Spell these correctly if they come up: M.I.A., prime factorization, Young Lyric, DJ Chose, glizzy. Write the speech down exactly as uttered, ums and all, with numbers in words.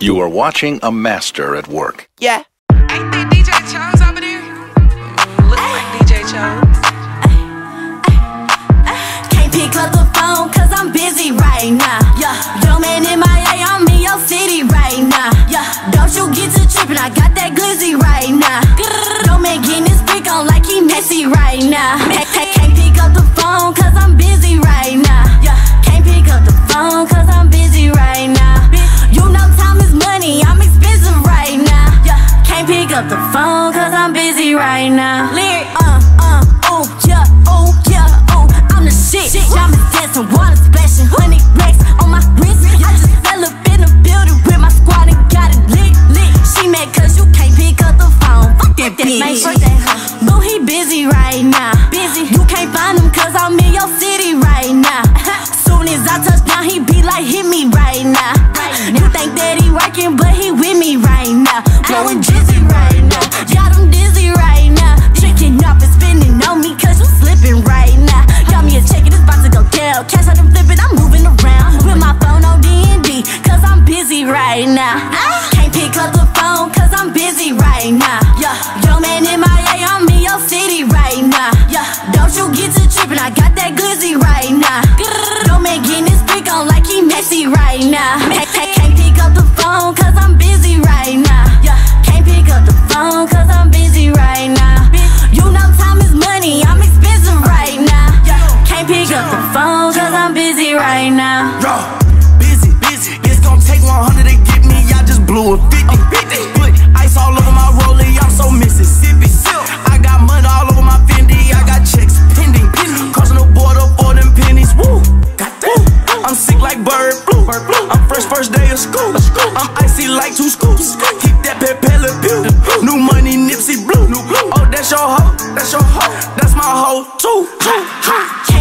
You are watching a master at work. Yeah. Ain't that D J Chose over there? Look like D J Chose. Can't pick up the phone cause I'm busy right now. Yeah. Yo man M I A, I'm in your city right now. Yeah. Don't you get to trippin', I got that glizzy right now. Yo man getting his pick on like he messy right now. Can't pick up the phone cause I'm busy right now. Yeah. Can't pick up the phone cause I'm busy right now. You know time is money, I'm expensive right now. Yeah. Can't pick up the phone cause I'm busy right now. Lyric, uh, uh, oh, yeah, oh, yeah, oh, I'm the shit. Diamonds dancing, water splashing, honey racks on my wrist. I just fell up in the building with my squad and got it lit, lit. She mad cause you can't pick up the phone. Fuck that bitch. Boo, he busy right now. Busy. You can't find him cause I'm in your city right now. Soon as I touch down, he be like, hit me right now. You think that he working, but he with me right now. Blowing dizzy right now. Got him dizzy right now. Tricking up and spinning on me, cause you slipping right now. Got me a check, it's about to go down. Cash out and flipping, I'm moving around. With my phone on D and D, cause I'm busy right now. Can't pick up the phone, cause I'm busy right now. Yeah. Yo man M I A, I'm in your city right now. Yeah. Don't you get to tripping, I got that glizzy right now. Yo man getting his freak on like he messy right now. That's your hoe, that's your hoe, that's my hoe too.